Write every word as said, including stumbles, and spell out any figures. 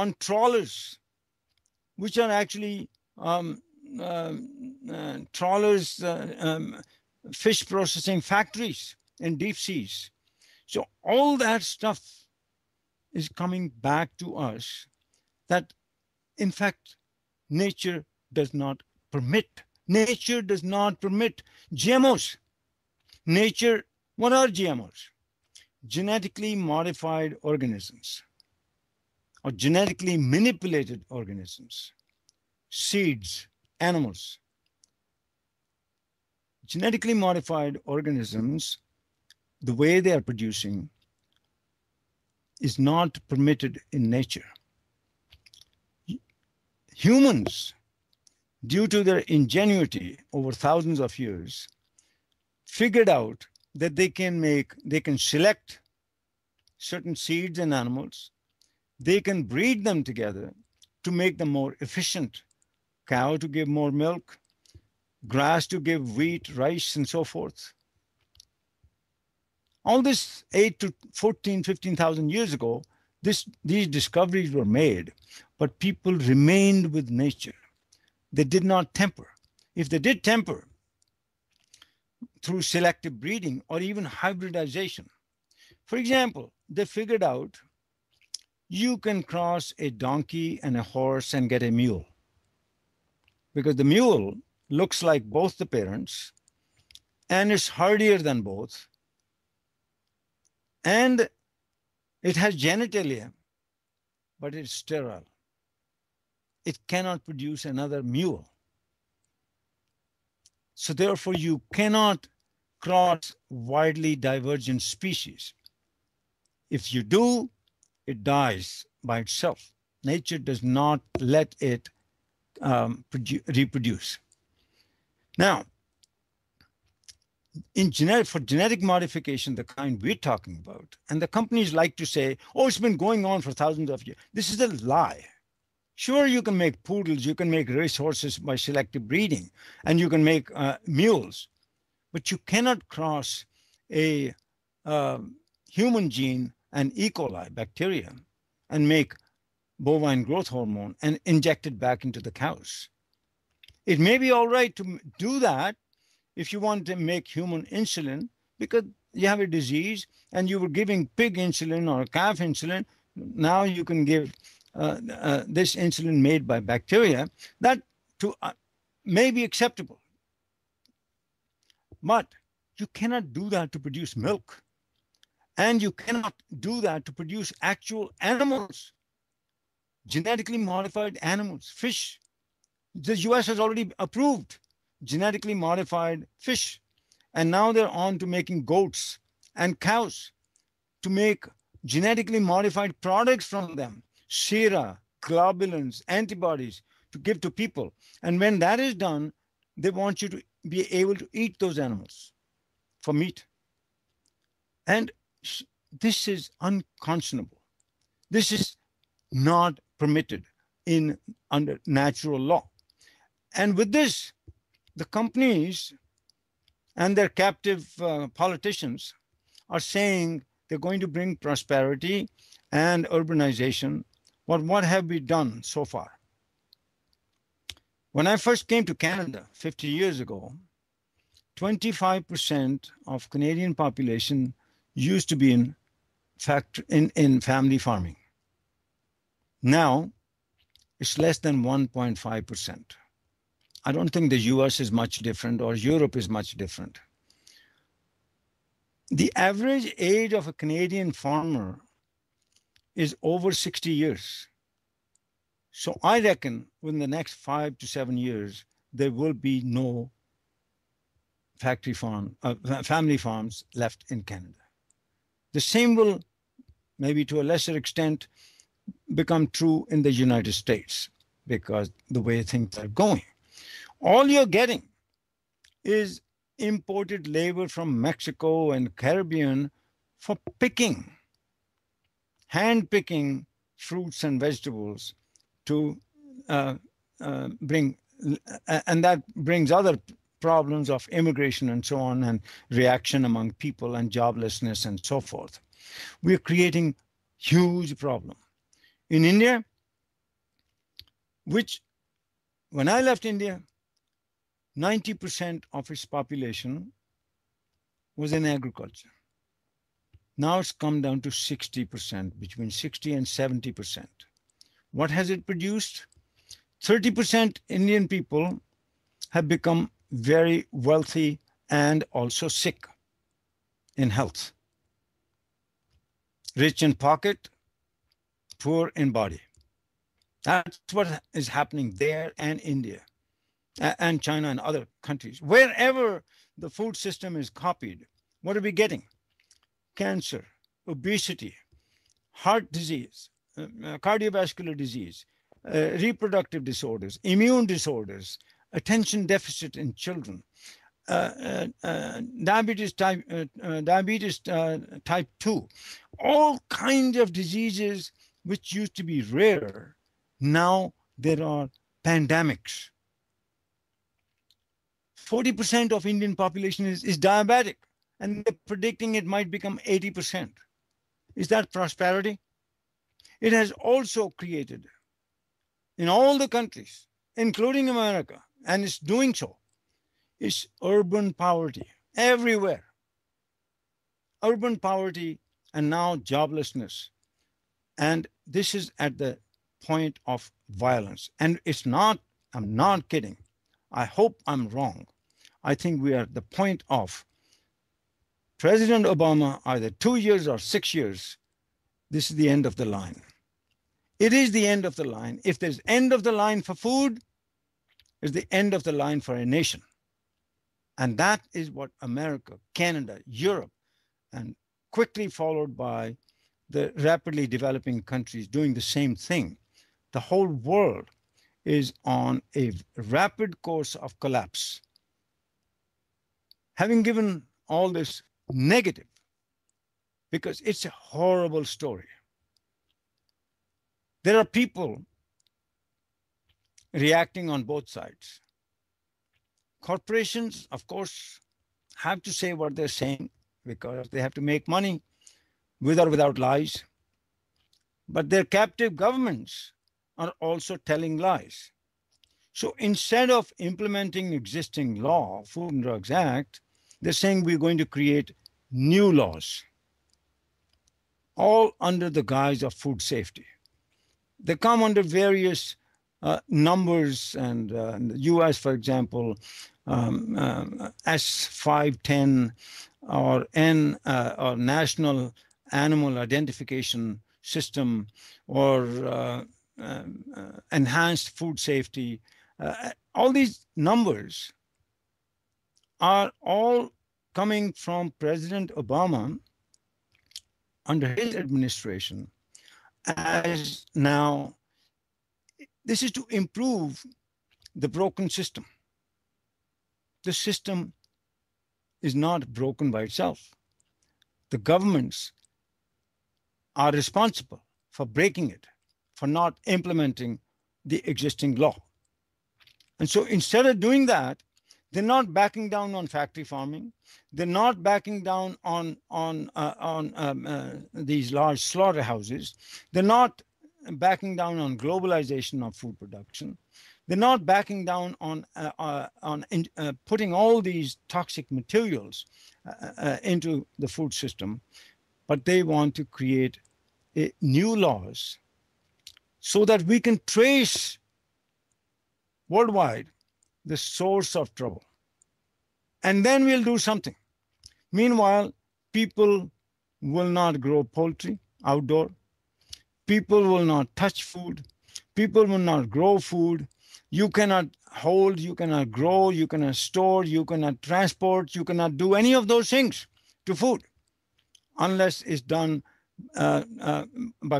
on trawlers, which are actually um, uh, uh, trawlers, uh, um, fish processing factories in deep seas. So all that stuff is coming back to us that, in fact, nature does not permit. Nature does not permit G M Os. Nature, what are G M Os? Genetically modified organisms or genetically manipulated organisms, seeds, animals. Genetically modified organisms, the way they are producing is not permitted in nature. Humans, due to their ingenuity over thousands of years, figured out that they can make, they can select certain seeds and animals. They can breed them together to make them more efficient. Cow to give more milk, grass to give wheat, rice, and so forth. All this eight to fourteen, fifteen thousand years ago, this, these discoveries were made, but people remained with nature. They did not temper. If they did temper through selective breeding or even hybridization, for example, they figured out you can cross a donkey and a horse and get a mule because the mule looks like both the parents and is hardier than both. And it has genitalia, but it's sterile. It cannot produce another mule. So therefore, you cannot cross widely divergent species. If you do, it dies by itself. Nature does not let it um, reproduce. Now, in genetic, for genetic modification, the kind we're talking about, and the companies like to say, oh, it's been going on for thousands of years. This is a lie. Sure, you can make poodles, you can make racehorses by selective breeding, and you can make uh, mules, but you cannot cross a uh, human gene and E. coli bacteria and make bovine growth hormone and inject it back into the cows. It may be all right to do that if you want to make human insulin because you have a disease and you were giving pig insulin or calf insulin. Now you can give Uh, uh, this insulin made by bacteria, that to, uh, may be acceptable. But you cannot do that to produce milk. And you cannot do that to produce actual animals, genetically modified animals, fish. The U S has already approved genetically modified fish. And now they're on to making goats and cows to make genetically modified products from them. Sera, globulins, antibodies to give to people. And when that is done, they want you to be able to eat those animals for meat. And this is unconscionable. This is not permitted in under natural law. And with this, the companies and their captive uh, politicians are saying they're going to bring prosperity and urbanization. But what have we done so far? When I first came to Canada fifty years ago, twenty-five percent of Canadian population used to be in, fact, in, in family farming. Now, it's less than one point five percent. I don't think the U S is much different or Europe is much different. The average age of a Canadian farmer is over sixty years. So I reckon within the next five to seven years, there will be no factory farm, uh, family farms left in Canada. The same will, maybe to a lesser extent, become true in the United States because the way things are going. All you're getting is imported labor from Mexico and Caribbean for picking. Hand-picking fruits and vegetables to uh, uh, bring, and that brings other problems of immigration and so on, and reaction among people and joblessness and so forth. We're creating huge problem. In India, which, when I left India, ninety percent of its population was in agriculture. Now it's come down to sixty percent, between sixty and seventy percent. What has it produced? thirty percent Indian people have become very wealthy and also sick in health. Rich in pocket, poor in body. That's what is happening there and India and China and other countries. Wherever the food system is copied, what are we getting? Cancer, obesity, heart disease, cardiovascular disease, uh, reproductive disorders, immune disorders, attention deficit in children, uh, uh, uh, diabetes type, uh, uh, diabetes uh, type two, all kinds of diseases which used to be rare. Now there are pandemics. forty percent of Indian population is, is diabetic, and they're predicting it might become eighty percent. Is that prosperity? It has also created in all the countries, including America, and it's doing so, it's urban poverty everywhere. Urban poverty and now joblessness. And this is at the point of violence. And it's not, I'm not kidding. I hope I'm wrong. I think we are at the point of President Obama, either two years or six years, this is the end of the line. It is the end of the line. If there's end of the line for food, it's the end of the line for a nation. And that is what America, Canada, Europe, and quickly followed by the rapidly developing countries doing the same thing. The whole world is on a rapid course of collapse. Having given all this negative, because it's a horrible story. There are people reacting on both sides. Corporations, of course, have to say what they're saying because they have to make money with or without lies. But their captive governments are also telling lies. So instead of implementing existing law, Food and Drugs Act, they're saying we're going to create new laws, all under the guise of food safety. They come under various uh, numbers, and uh, in the U S, for example, um, um, S five ten or N uh, or National Animal Identification System, or uh, uh, uh, Enhanced Food Safety. Uh, all these numbers are all coming from President Obama under his administration, as now this is to improve the broken system. The system is not broken by itself. The governments are responsible for breaking it, for not implementing the existing law. And so instead of doing that, they're not backing down on factory farming. They're not backing down on, on, uh, on um, uh, these large slaughterhouses. They're not backing down on globalization of food production. They're not backing down on, uh, uh, on in, uh, putting all these toxic materials uh, uh, into the food system, but they want to create a new laws so that we can trace worldwide the source of trouble. And then we'll do something. Meanwhile, people will not grow poultry outdoor. People will not touch food. People will not grow food. You cannot hold, you cannot grow, you cannot store, you cannot transport, you cannot do any of those things to food unless it's done uh, uh, by